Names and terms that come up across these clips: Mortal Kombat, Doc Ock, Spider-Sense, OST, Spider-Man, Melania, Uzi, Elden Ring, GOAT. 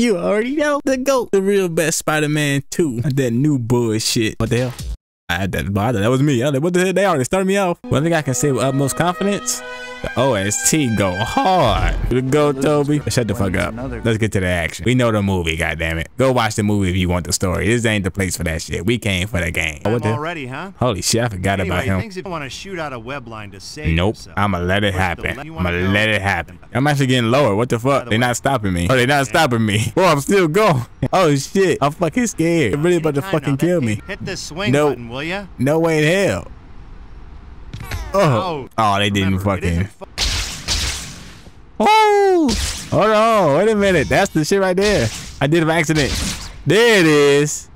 You already know the GOAT, the real best Spider-Man 2. That new bullshit. What the hell? I had that bother. That was me. I was like, what the hell? They already started me off. One thing I can say with utmost confidence, the OST go hard. The GOAT, Toby. Shut the fuck up. Let's get to the action. We know the movie, goddammit. Go watch the movie if you want the story. This ain't the place for that shit. We came for the game. Oh, what the already, huh? Holy shit, I forgot about him. If you want to shoot out a web line to save yourself, I'ma let it happen. I'ma let it happen. I'm actually getting lower. What the fuck? They're not stopping me. Oh, they're not stopping me. Bro, I'm still going. Oh shit, I'm fucking scared. They're really about to fucking kill me. Hit this swing button, will ya? No way in hell. Oh. Oh, they didn't fucking. Oh, hold on. Wait a minute. That's the shit right there. I did an accident. There it is.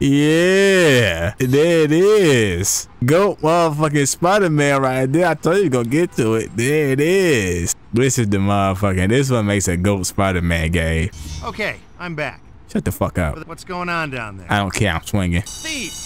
Yeah. There it is. Go motherfucking Spider-Man right there. I told you gonna get to it. There it is. This is the motherfucking. This one makes a GOAT Spider-Man game. Okay, I'm back. Shut the fuck up. What's going on down there? I don't care. I'm swinging. Thief.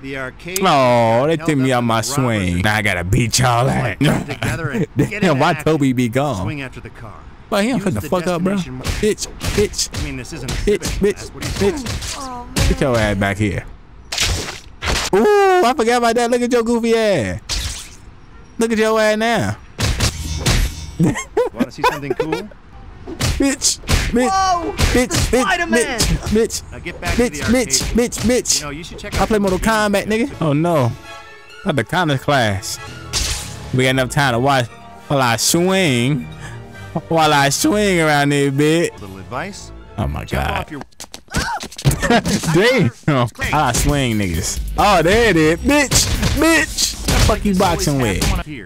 The arcade. Oh, they took me out my swing. Now I gotta beat y'all at. Damn, why Toby be gone? Swing after the car. But he don't put the fuck up, bro. Bitch, bitch. I mean, this isn't bitch. Oh, get your ass back here. Ooh, I forgot about that. Look at your goofy ass. Look at your ass now. Wanna see something cool? Bitch, bitch, whoa, bitch, bitch, bitch, now get back bitch, to the bitch, bitch, bitch, bitch, you know, I play Mortal Kombat, nigga. Oh no, not the combat class. We got enough time to watch while I swing around there, bitch. Little advice. Oh my god. Damn, I swing niggas. Oh, there it is, bitch, bitch. Fuck you boxing with?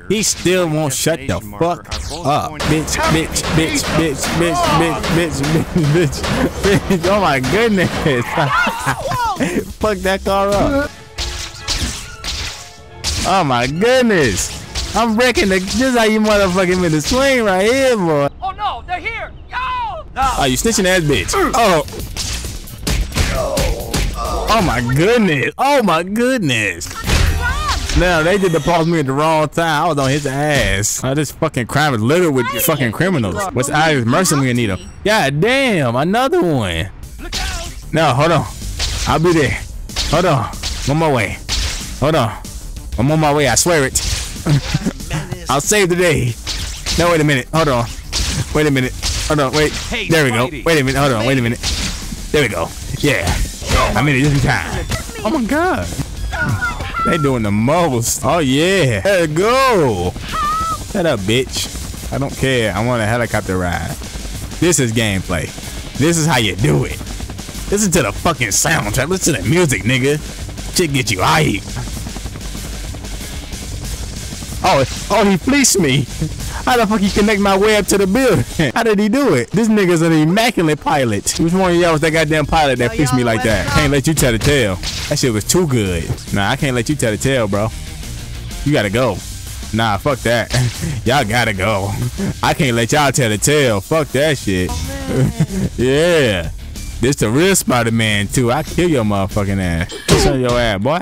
He still won't shut the fuck up. Bitch, bitch, bitch, bitch, bitch, bitch, bitch, bitch, bitch, bitch. Oh my goodness. Fuck that car up. Oh my goodness. I'm wrecking the. This is how you motherfucking made the swing right here, boy. Oh no, they're here. Yo! Oh, you snitching ass bitch. Oh. Oh my goodness. Oh my goodness. No, they did the pause me at the wrong time. I was on his ass. Oh, this fucking crime is littered with fucking criminals. What's out of mercy we need him? God damn, another one. No, hold on. I'll be there. Hold on. I'm on my way. Hold on. I'm on my way, I swear it. I'll save the day. No, wait a minute. Hold on. Wait a minute. Hold on, wait. There we go. Wait a minute. Hold on, wait a minute. There we go. Yeah. I'm in it just in time. Oh my god. They doing the most. Oh yeah, there you go. Shut up, bitch. I don't care. I want a helicopter ride. This is gameplay. This is how you do it. Listen to the fucking soundtrack. Listen to the music, nigga. Shit get you hype. Oh, he fleeced me. How the fuck he connect my way up to the building? How did he do it? This nigga's an immaculate pilot. Which one of y'all was that goddamn pilot that fleeced me like that? Can't let you tell the tale. That shit was too good. Nah, I can't let you tell the tale, bro. You gotta go. Nah, fuck that. Y'all gotta go. I can't let y'all tell the tale. Fuck that shit. Yeah. This the real Spider-Man too. I kill your motherfucking ass. Kill your ass, boy.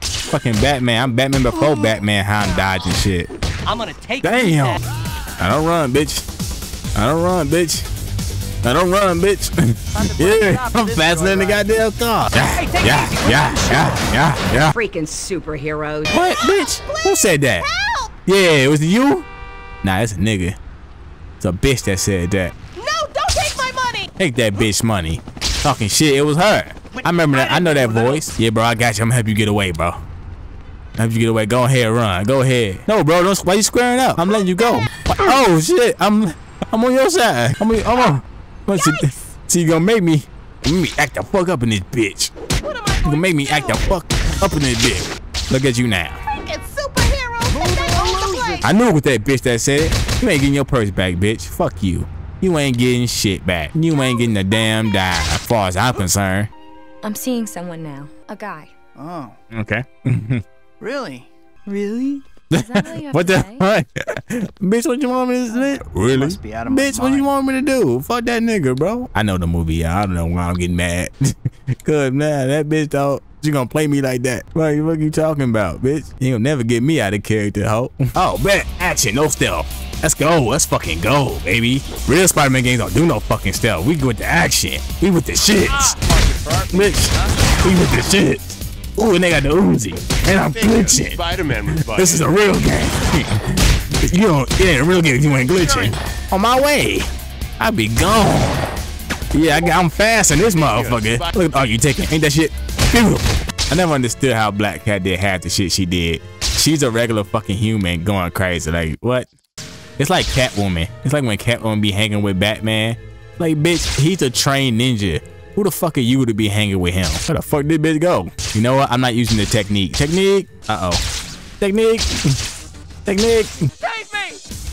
Fucking Batman. I'm Batman before Batman. How I'm dodging shit. I'm gonna take. Damn. I don't run, bitch. I don't run, bitch. I don't run, bitch. Yeah, I'm faster than the goddamn car. Yeah. Freaking superheroes. What, bitch? Who said that? Help. Yeah, it was you. Nah, it's a nigga. It's a bitch that said that. No, don't take my money. Take that bitch money. Talking shit. It was her. I remember that. I know that voice. Yeah, bro. I got you. I'm gonna help you get away, bro. Help you get away. Go ahead, run. Go ahead. No, bro. Don't. Why you squaring up? I'm letting you go. Oh shit. I'm on your side. I'm on. So you gonna make me act the fuck up in this bitch. What am I gonna make me act the fuck up in this bitch. Look at you now. Freaking superhero. I knew it was that bitch that said it. You ain't getting your purse back, bitch. Fuck you. You ain't getting shit back. You ain't getting a damn dime as far as I'm concerned. I'm seeing someone now. A guy. Oh. Okay. Really? Really? Is that what you have what to say? The fuck? Bitch, what you want me to do? Really? Must be out of bitch, what you want me to do? Fuck that nigga, bro. I know the movie. I don't know why I'm getting mad. Cause man, that bitch thought she gonna play me like that. What are you talking about, bitch? You'll never get me out of character, ho. Oh, bet. Action, no stealth. Let's go. Let's fucking go, baby. Real Spider-Man games don't do no fucking stuff. We with the action. We with the shits. We with the shits. Ooh, and they got the Uzi. And I'm glitching. Spider-Man. This is a real game. You don't, it ain't a real game if you ain't glitching. On my way. I be gone. Yeah, I'm fast in this motherfucker. Look at all you taking. Ain't that shit beautiful? I never understood how Black Cat did half the shit she did. She's a regular fucking human going crazy. Like, what? It's like Catwoman. It's like when Catwoman be hanging with Batman. Like, bitch, he's a trained ninja. Who the fuck are you to be hanging with him? Where the fuck did bitch go? You know what? I'm not using the technique. Technique? Uh-oh. Technique? Technique? Save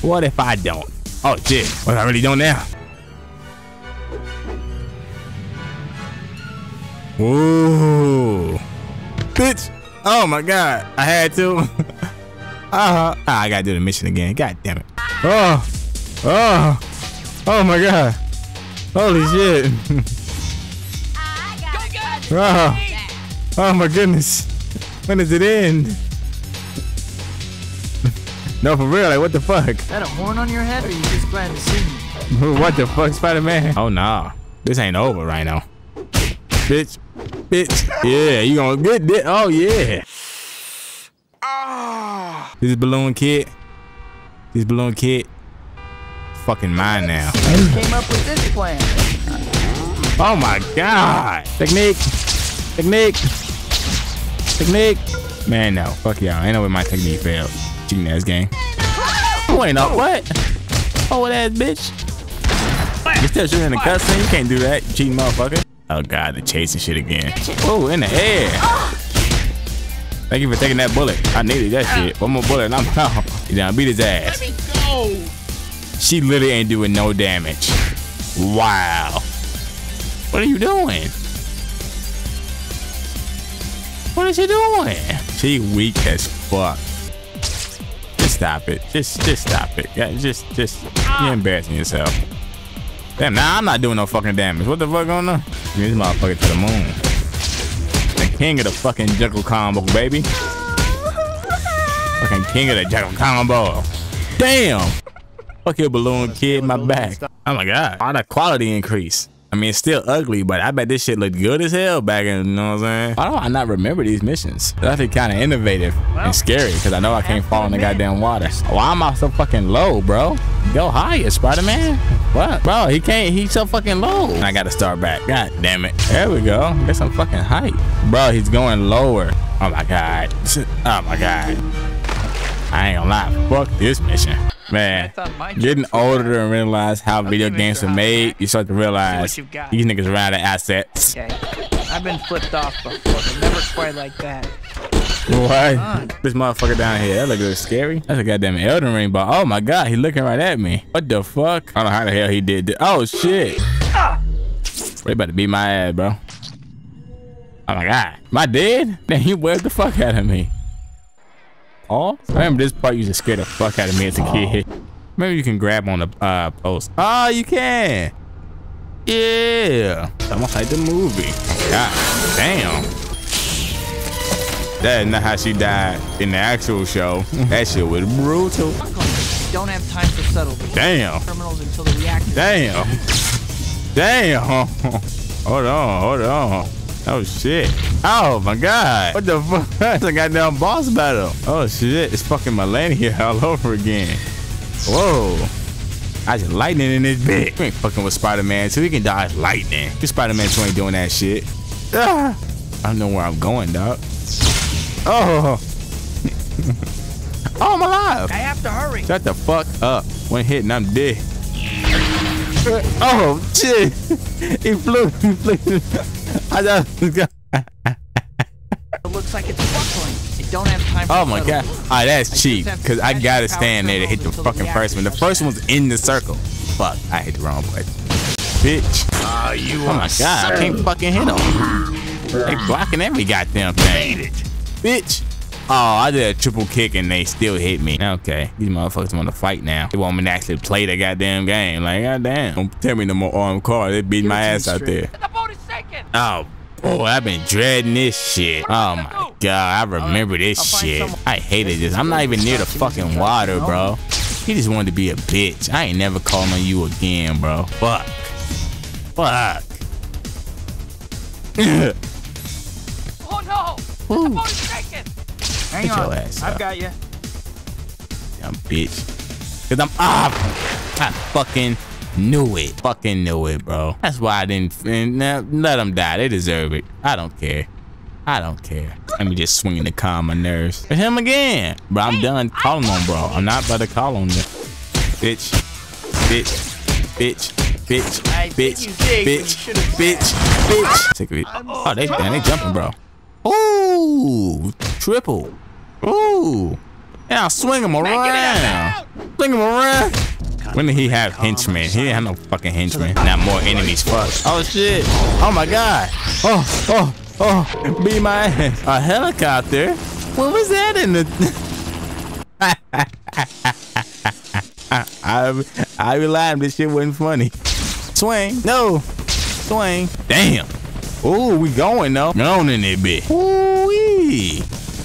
me! What if I don't? Oh, shit. What I really don't now? Ooh. Bitch. Oh my god. I had to. Ah, I gotta do the mission again. God damn it. Oh. Oh. Oh my god. Holy shit. Oh. Oh my goodness. When does it end? No, for real. Like, what the fuck? Is that a horn on your head or are you just glad to see me? What the fuck, Spider-Man? Oh, nah. This ain't over right now. Bitch. Bitch. Yeah, you gonna get this. Oh, yeah. Oh. This balloon kid. This balloon kid. Fucking mine now. Who came up with this plan? Oh, my God. Technique. Technique. Technique. Man, no. Fuck y'all. Ain't no way my technique failed. Cheating ass game. Oh, ain't no what? Oh, that bitch. You're still shooting in the cutscene. You can't do that. You cheating motherfucker. Oh god, the chasing shit again. Oh, in the air. Thank you for taking that bullet. I needed that shit. One more bullet and I'm out. You know, beat his ass. Let me go. She literally ain't doing no damage. Wow. What are you doing? What is she doing? She weak as fuck. Just stop it. Just stop it. Just you're embarrassing yourself. Damn, nah, I'm not doing no fucking damage. What the fuck going on? Give me this motherfucker to the moon. The king of the fucking jungle combo, baby. Fucking king of the jungle combo. Damn. Fuck your balloon kid, my back. Oh my god. On a quality increase. I mean, it's still ugly, but I bet this shit looked good as hell back in, you know what I'm saying? Why don't I not remember these missions? They're actually kind of innovative and scary, because I know I can't fall in the goddamn water. Why am I so fucking low, bro? Go higher, Spider-Man. What? Bro, he can't, he's so fucking low. I gotta start back. God damn it. There we go. Get some fucking height. Bro, he's going lower. Oh my god. Oh my god. I ain't gonna lie. Fuck this mission. Man, getting older and realize how video games are made, you start to realize these niggas are out of assets. Okay. I've been flipped off before, but never quite like that. What? This motherfucker down here, that looks scary. That's a goddamn Elden Ring ball. Oh my god, he looking right at me. What the fuck? I don't know how the hell he did this. Oh shit. They about to beat my ass, bro. Oh my god. Am I dead? Then he whipped the fuck out of me. Oh, I remember this part used to scare the fuck out of me as a kid. Maybe you can grab on the post. Oh, you can. Yeah. It's almost like the movie. God damn. That is not how she died in the actual show. That shit was brutal. Don't have time for subtlety. Damn. Criminals until the reactor. Damn. Damn. Hold on. Hold on. Oh shit. Oh my god. What the fuck? That's a goddamn boss battle. Oh shit. It's fucking Melania all over again. Whoa. I just lightning in this bitch. We ain't fucking with Spider-Man so he can dodge lightning. This Spider-Man 2 ain't doing that shit. Ah. I don't know where I'm going, dog. Oh. Oh, I'm alive. I have to hurry. Shut the fuck up. One hit and I'm dead. Oh shit. He flew. He flew. I just got. It looks like it's buckling. It don't have time for. Oh my god. All right, that's cheap. Cause I gotta stand there to hit the fucking first one. The first one's in the circle. Fuck. I hit the wrong button. Bitch. Oh my god. I can't fucking hit them. They blocking every goddamn thing. Bitch. Oh, I did a triple kick and they still hit me. Okay, these motherfuckers want to fight now. They want me to actually play the goddamn game. Like, goddamn. Don't tell me no more armed car. They beat my ass out there. Oh, boy, I've been dreading this shit. Oh my god, I remember this shit. I hated this. I'm not even near the fucking water, bro. He just wanted to be a bitch. I ain't never calling on you again, bro. Fuck. Fuck. Oh no! Ooh. The boat is shaking! Hang on. Your ass up. I've got you. Damn bitch. Cause I'm up. I fucking knew it. Fucking knew it, bro. That's why I didn't. Let them die. They deserve it. I don't care. I don't care. Let me just swing to calm my nerves. It's him again. Bro, I'm done calling on, bro. I'm not about to call on them. Bitch. Bitch. Bitch. Bitch. Bitch. Bitch. Bitch. Bitch. Take it. Oh, they jumping, bro. Ooh. Triple. Ooh. And I'll swing him around. Swing him around. When did he have henchmen? He didn't have no fucking henchmen. Now more enemies. Fuck. Oh, shit. Oh, my God. Oh, oh. Oh, be my ass. A helicopter? What was that in the... I relied, this shit wasn't funny. Swing. No. Swing. Damn. Ooh, we going though. Going in there, bitch. Ooh-wee.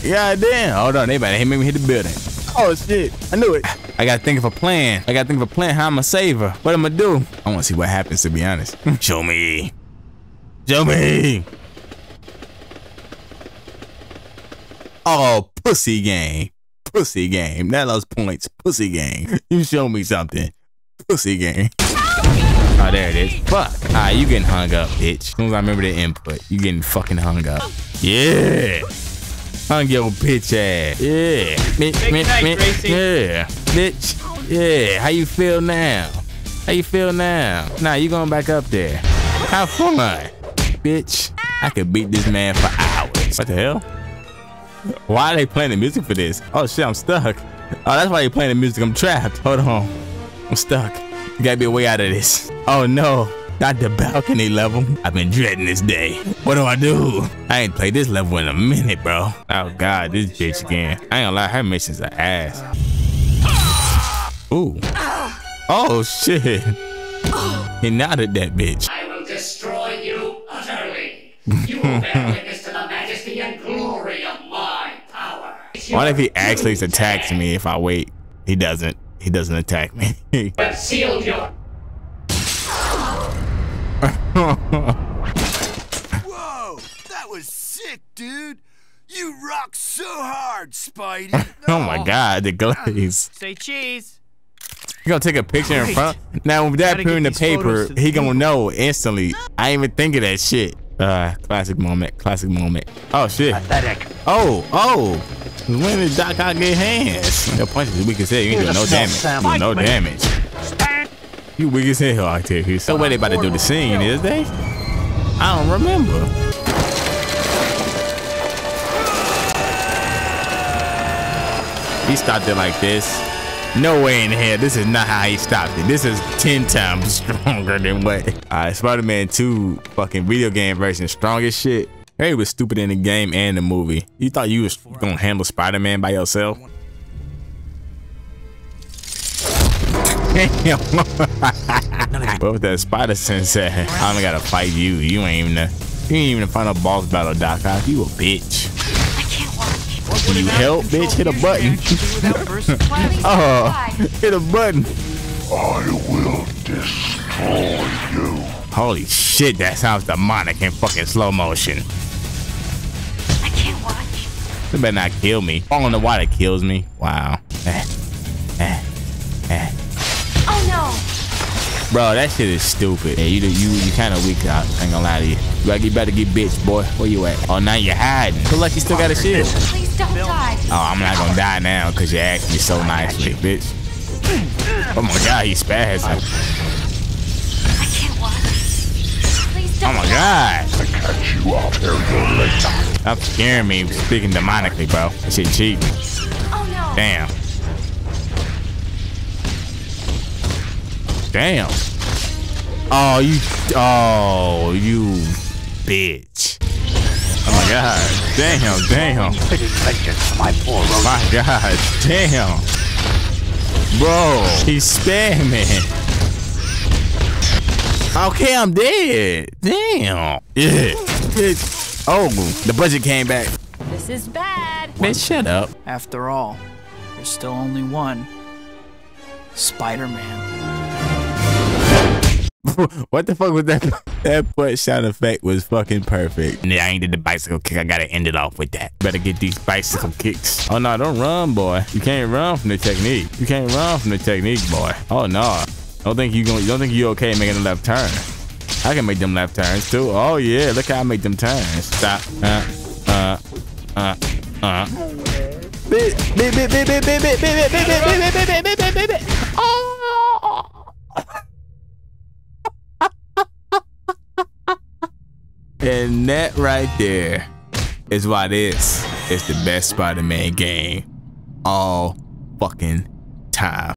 God damn. Hold on, they about to make me hit the building. Oh, shit. I knew it. I gotta think of a plan. I gotta think of a plan. How I'm gonna save her. What I'm gonna do? I wanna see what happens, to be honest. Show me. Show me. Oh, pussy game. Pussy game. That lost points. Pussy game. You show me something. Pussy game. Oh, there it is. Fuck. All right, you getting hung up, bitch. As soon as I remember the input, you getting fucking hung up. Yeah. Hung your bitch ass. Yeah. Yeah. Bitch. Yeah. How you feel now? How you feel now? Nah, you going back up there. Have fun. Bitch. I could beat this man for hours. What the hell? Why are they playing the music for this? Oh shit, I'm stuck. Oh, that's why you're playing the music. I'm trapped. Hold on. I'm stuck. You gotta be a way out of this. Oh no. Not the balcony level. I've been dreading this day. What do? I ain't played this level in a minute, bro. Oh god, this bitch again. I ain't gonna lie, her missions are ass. Ooh. Oh shit. He nodded that bitch. I will destroy you utterly. You will bear witness to the majesty and glory of What if he actually attacks me if I wait? He doesn't. He doesn't attack me. But sealed your... Whoa! That was sick, dude! You rock so hard, Spidey! Oh my god, the glaze. Say cheese! You gonna take a picture in front? Now, with that put in the paper, he gonna know instantly. I ain't even think of that shit. Classic moment, classic moment. Oh, shit. Pathetic. Oh, oh! When did Doc Ock get hands? Your punch is weak as hell. You ain't doing no damage. No damage. You weak as hell out there. There's no way they about to do the scene, is they? I don't remember. He stopped it like this. No way in hell. This is not how he stopped it. This is 10 times stronger than what. Alright, Spider-Man 2 fucking video game version. Strongest shit. Harry was stupid in the game and the movie. You thought you was gonna handle Spider-Man by yourself? Damn. What was that Spider-Sense at? I only gotta fight you. You ain't even the final boss battle, Doc Ock. You a bitch. I can't walk. Can you help, bitch? Hit a button. Hit a button. I will destroy you. Holy shit, that sounds demonic in fucking slow motion. They better not kill me. Fall in the water kills me. Wow. Oh no. Bro, that shit is stupid. Yeah, you kind of weak out. I ain't gonna lie to you. You better get bitched, boy. Where you at? Oh, now you're hiding. Look like you still got a shield. Please don't die. Oh, I'm not gonna die now because you asked me so nicely, bitch. Oh my god, he's spazzing. I can't watch. Please don't. Oh my god. I catch you out here later. Stop scaring me speaking demonically, bro. That shit cheap. Oh, no. Damn. Damn. Oh, you. Oh, you bitch. Oh my god. Damn, damn. My god, damn. Bro, he's spamming. Okay, I'm dead. Damn. Yeah. Bitch. Oh, the budget came back. This is bad. Man, shut up. After all, there's still only one. Spider-Man. What the fuck was that? That butt sound effect was fucking perfect. Yeah, I ain't did the bicycle kick. I gotta end it off with that. Better get these bicycle kicks. Oh no, don't run, boy. You can't run from the technique. You can't run from the technique, boy. Oh no. Don't think you okay making a left turn. I can make them left turns too. Oh yeah, look how I make them turns. Stop. And that right there is why this is the best Spider-Man game all fucking time.